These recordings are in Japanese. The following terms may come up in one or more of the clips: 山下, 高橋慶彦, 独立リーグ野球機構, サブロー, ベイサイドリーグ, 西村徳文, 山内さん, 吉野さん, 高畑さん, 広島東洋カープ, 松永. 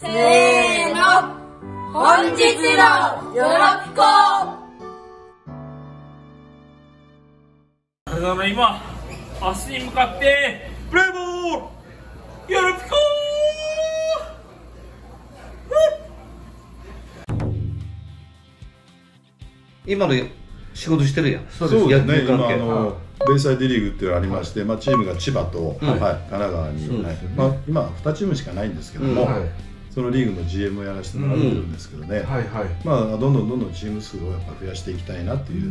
せーの、本日のよろぴこ。体の今、足に向かってプレーボールよろぴこ。今の仕事してるやん。そうですね。今ベイサイドリーグっていうのがありまして、まあチームが千葉と神奈川に、まあ今2チームしかないんですけども、そのリーグの GM をやらせてもらってるんですけどね。まあどんどんチーム数をやっぱ増やしていきたいなっていう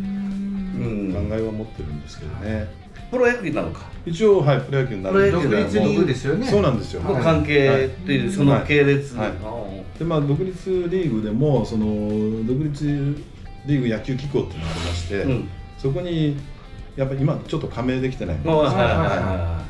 考えは持ってるんですけどね。プロ野球なのか。一応はいプロ野球になる。独立リーグですよね。そうなんですよ。関係というその系列でまあ独立リーグでもその独立リーグ野球機構っていうのがありまして、そこにやっぱり今ちょっと加盟できてないんです。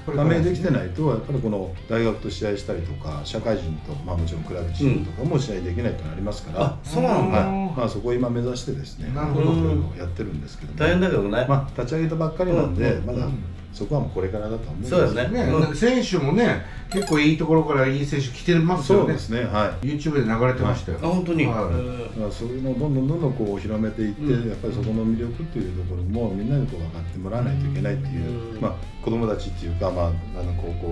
加盟できてないとやっぱりこの大学と試合したりとか社会人とまあもちろんクラブチームとかも試合できないとなりますから、そうなんだ。まあそこを今目指してですね、そういうのをやってるんですけど、大変だけどね。まあ立ち上げたばっかりなんでまだそこはもうこれからだと思うんですよね。選手もね結構いいところからいい選手来てますよね。そうですね。はい。YouTube で流れてましたよ。あ、本当に。そういうのをどんどんこう広めていって、やっぱりそこの魅力っていうところもみんなにこう分かってもらわないといけないっていう、まあ子供たちっていうかまあ高校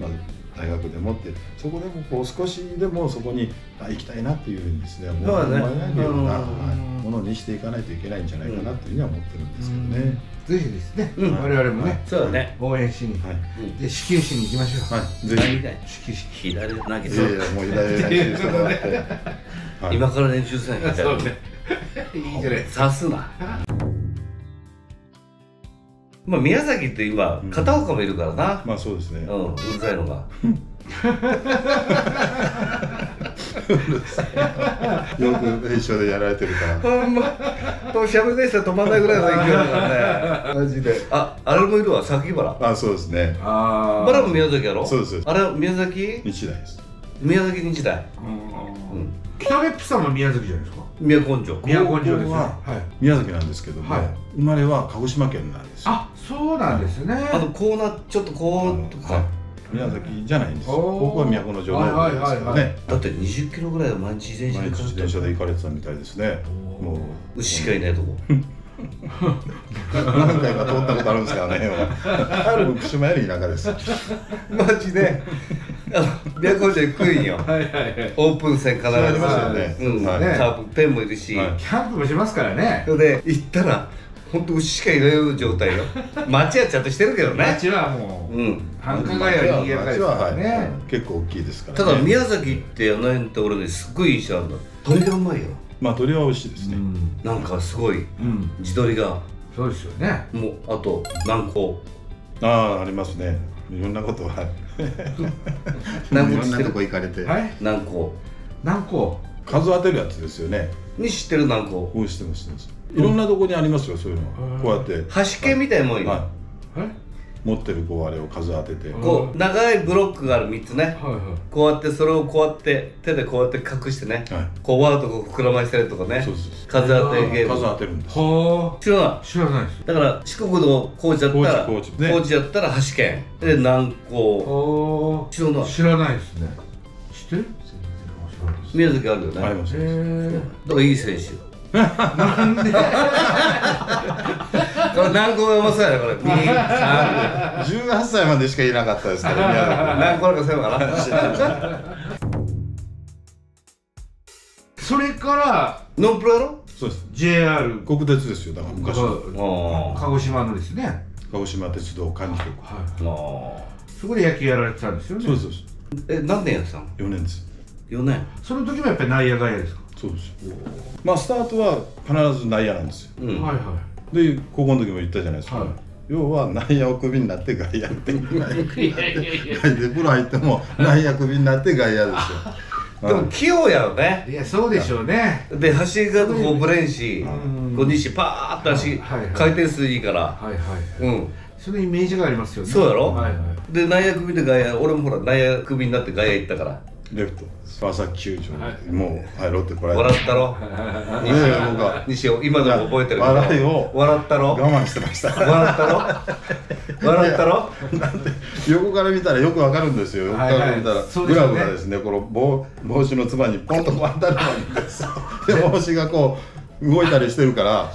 まあ大学でもってそこでもこう少しでもそこに行きたいなっていうふうにですね、思わないようなものにしていかないといけないんじゃないかなっていうふうには思ってるんですけどね。ぜひですね、我々もね、応援しに、で始球式に行きましょう。ぜひ始球式左投げそう。もう左投げですからね。今から練習せないから。そうね。いいじゃない。さすが。まあ宮崎って今片岡もいるからな。まあそうですね。うん、うるさいのが。よく一緒でやられてるから。ほんま。しゃべり出したら止まんないぐらいの勢いだからね。マジで。あ、あれもいるわ、崎原。あ、そうですね。ああ。バラも宮崎やろ。そうです。あれ宮崎？日大です。宮崎日大。うん。北別府さんも宮崎じゃないですか。宮根城。宮根城です。はい。宮崎なんですけども、生まれは鹿児島県なんです。あ、そうなんですね。あとこうなちょっとこうとか。宮崎じゃないんです。僕は都城なんですけどね。だって20キロぐらいは毎日自転車で行かれてたみたいですね。もう牛しかいないとこ。何回か通ったことあるんですからね。福島より田舎です。マジで。宮古島行くんよ。オープン戦必ず。ありますよね。ペンもいるし、キャンプもしますからね。それで行ったら。本当牛しかいない状態よ。町はちゃんとしてるけどね。町はもう繁華街は賑やかですからね。結構大きいですから。ただ宮崎ってあの辺って俺ねすっごい印象あるんだ。鶏がうまいよ。まあ鶏は美味しいですね。なんかすごい地鶏が。そうですよね。もうあと南高。ああありますね。いろんなことは。南高してる子行かれて。南高。南高。数当てるやつですよね。に知ってる南高。うん知ってますね。いろんなとこにありますよ、そういうのは。こうやって端系みたいもんよ。持ってるこうあれを数当てて、こう長いブロックがある3つね。こうやってそれをこうやって手でこうやって隠してね、こうワードと膨らませたりとかね、数当てゲーム。数当てるんです。知らないです。だから四国の高知やったら端系で南高。知らないですね。知ってる？宮崎あるよね。ありますね。だからいい選手。なんで？これ南高がうまそうやね、これ。18歳までしかいなかったですからね。南高なんかそういうのかな。それからノンプロやろ？そうです。JR 国鉄ですよ。だから昔の鹿児島のですね。鹿児島鉄道管理局。そこで野球やられてたんですよね。そうです。何年やってたの？4年です。4年。その時もやっぱり内野外野ですか？そうです。まあスタートは必ず内野なんですよ。で高校の時も言ったじゃないですか。要は内野をクビになって外野ってプロ入っても内野クビになって外野ですよ。でも器用やろね。いやそうでしょうね。で走り方もブレんし、こう西パーッと足回転数いいから。そのイメージがありますよね。そうやろ。で内野クビで外野、俺もほら内野クビになって外野行ったから。レフト川崎球場もうロッテこらえて笑ったろ西尾、今でも覚えてるけど笑ったろ我慢してました。笑ったろ笑ったろなんて横から見たらよくわかるんですよ。横から見たらグラブがですね、この帽子のつばにポンとこう当たるんですよ。で帽子がこう動いたりしてるから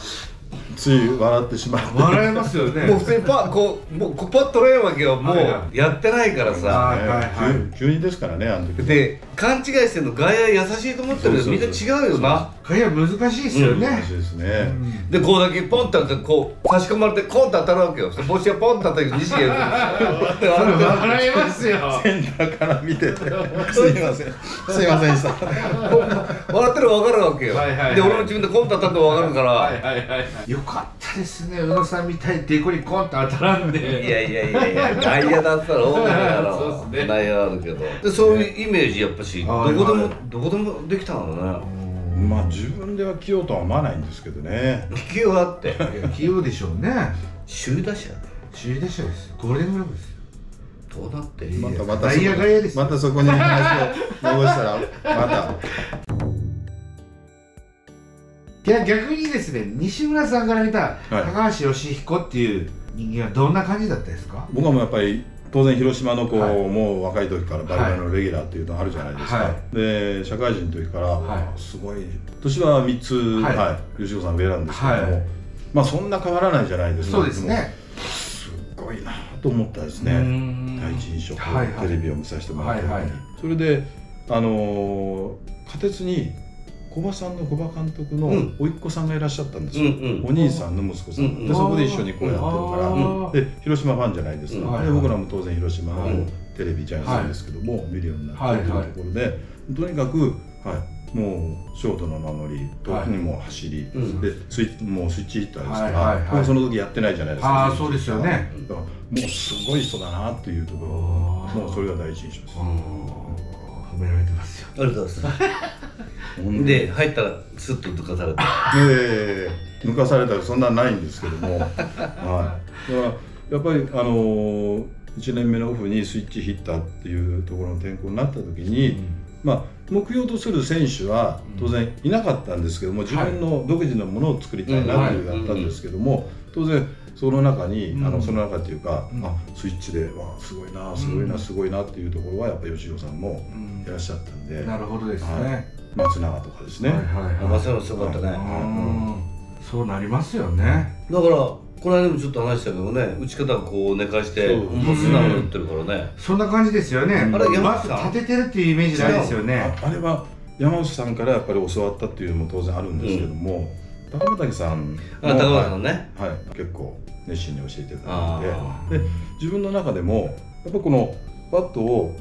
つい笑ってしまう。笑えますよね。もう普通にパッとれんわけよ。もうやってないからさ、急にですからね、あの時で勘違いしてるの。外野優しいと思ってるけどみんな違うよな。外野難しいですよね。難しいですね。でこうだけポンってこう差し込まれてコンって当たるわけよ。帽子がポンって当たるけど西がやる。笑えますよ。センターから見てて、すいませんすいませんでした。笑ってるの分かるわけよ。で俺も自分でコンって当たるの分かるから、よかったですね。宇野さんみたいにデコにコンと当たらんで。いやいやいやいや、外野だったら大野やろ。内野あるけど。でそういうイメージやっぱしどこでもできたんだね。まあ自分では器用とは思わないんですけどね。器用だって。器用でしょうね。首位打者。首位打者です。ゴールデングラブですよ。どうだって。またそこに話を戻したらまた。いや逆にですね、西村さんから見た高橋慶彦っていう人間はどんな感じだったですか？僕はもうやっぱり当然広島の子も若い時からバリバリのレギュラーっていうのあるじゃないですか。で社会人の時からすごい年は3つ慶彦さん上なんですけども、まあそんな変わらないじゃないですか。そうですね。すごいなと思ったですね。第一印象テレビを見させてもらった時に、それで仮鉄に小葉さんの小葉監督の甥っ子さんがいらっしゃったんですよ。お兄さんの息子さんで、そこで一緒にこうやってるからで、広島ファンじゃないですか。で僕らも当然広島をテレビじゃないですけども見るようになってというところで、とにかくもうショートの守り、遠くにも走りで、もうスイッチヒッターですから、その時やってないじゃないですか。そうですよね。もうすごい人だなっていうところ、もうそれが第一印象です。褒められてますよ。ありがとうございます。で入ったらスッと抜かされて、抜かされたらそんなんないんですけども、はい、だからやっぱり1年目のオフにスイッチヒッターっていうところの転向になった時に、まあ目標とする選手は当然いなかったんですけども、自分の独自のものを作りたいなっていうのがあったんですけども、当然その中っていうか、スイッチではすごいなすごいなすごいなっていうところはやっぱ吉野さんもいらっしゃったんで。なるほどですね。松永とかですね。まさにすごかったね。そうなりますよね。だからこの間もちょっと話したけどね、打ち方をこう寝かして素直に打ってるからね。そんな感じですよね。あれ山下立ててるっていうイメージないですよね。あれは山下さんからやっぱり教わったっていうのも当然あるんですけども。高畑さん、ね、はい、結構熱心に教えていただいて、で自分の中でもやっぱこのバットを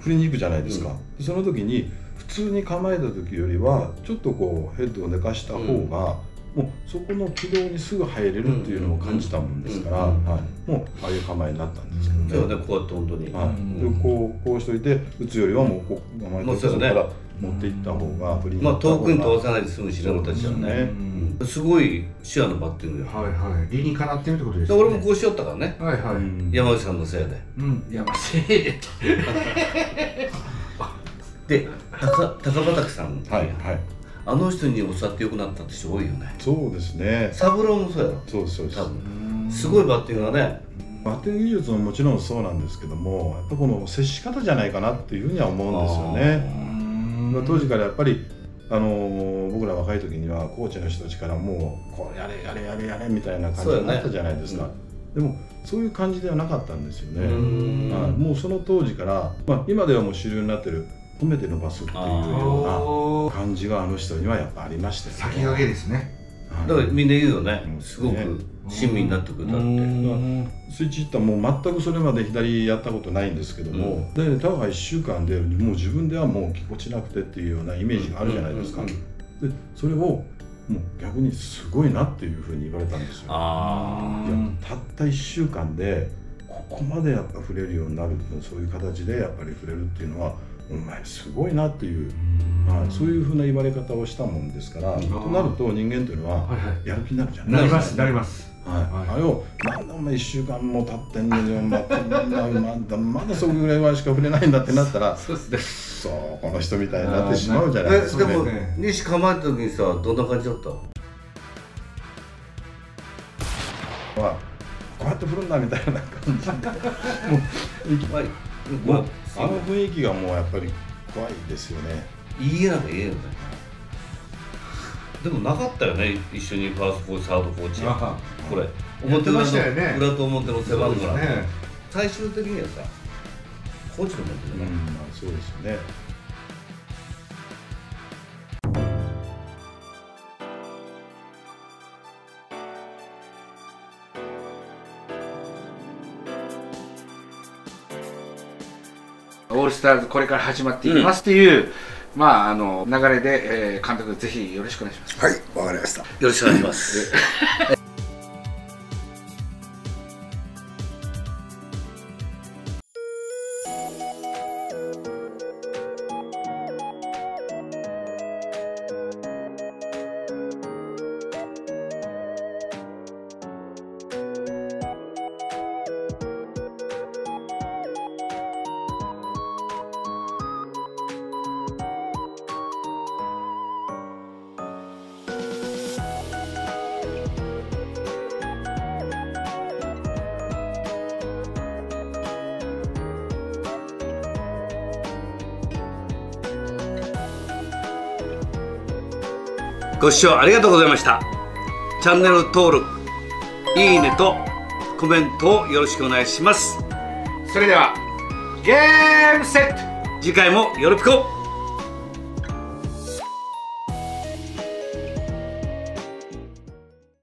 振りに行くじゃないですか、その時に普通に構えた時よりはちょっとこうヘッドを寝かした方が、もうそこの軌道にすぐ入れるっていうのを感じたもんですから、もうああいう構えになったんですけどね。そうね、こうやって本当に、でこうしといて打つよりはもうこう構えてるから。持っていった方がまあ遠くに通さないで済む白子たちだね。すごい視野のバッティングよ。理にかなってるってことですね。俺もこうしよったからね。山内さんのせいで。山内せいでって。で高畑さん、あの人に教わってよくなったって人多いよね。そうですね。サブローもそうやろ。そうですそうです。多分すごいバッティングだね。バッティング技術ももちろんそうなんですけども、やっぱこの接し方じゃないかなっていうふうには思うんですよね。当時からやっぱり、僕ら若い時にはコーチの人たちからもうこれやれやれやれやれみたいな感じになったじゃないですか。でもそういう感じではなかったんですよね。もうその当時から、まあ、今ではもう主流になってる褒めて伸ばすっていうような感じがあの人にはやっぱありましたよね。先駆けですね。だからみんな言うよね、すごく親身になってくれたって。スイッチヒッターも全くそれまで左やったことないんですけども、でタワー1週間でもう自分ではもう気持ちなくてっていうようなイメージがあるじゃないですか。でそれをもう逆にすごいなっていうふうに言われたんですよ。たった1週間でここまでやっぱ触れるようになる、そういう形でやっぱり触れるっていうのはお前すごいなっていう、そういうふうな言われ方をしたもんですから、となると人間というのはやる気になるじゃないですか。なりますなります。あれをなんだお前1週間も経ってんのにまだそれぐらいはしか触れないんだってなったら、そーこの人みたいになってしまうじゃないですか。でも西構えた時にさ、どんな感じだったの？こうやって振るんだみたいな感じあの雰囲気がもうやっぱり怖いですよね。言いえなきゃ言えよね。でもなかったよね、一緒にファーストコーチ、サードコーチこれ表の裏と表の背番号なんて最終的にはさ、コーチのもんね。そうですよね。オールスターズこれから始まっていきますっていう、まあ流れで、監督ぜひよろしくお願いします。はい、わかりました。よろしくお願いします。ご視聴ありがとうございました。チャンネル登録、いいねとコメントをよろしくお願いします。それでは、ゲームセット。次回もよろぴこ。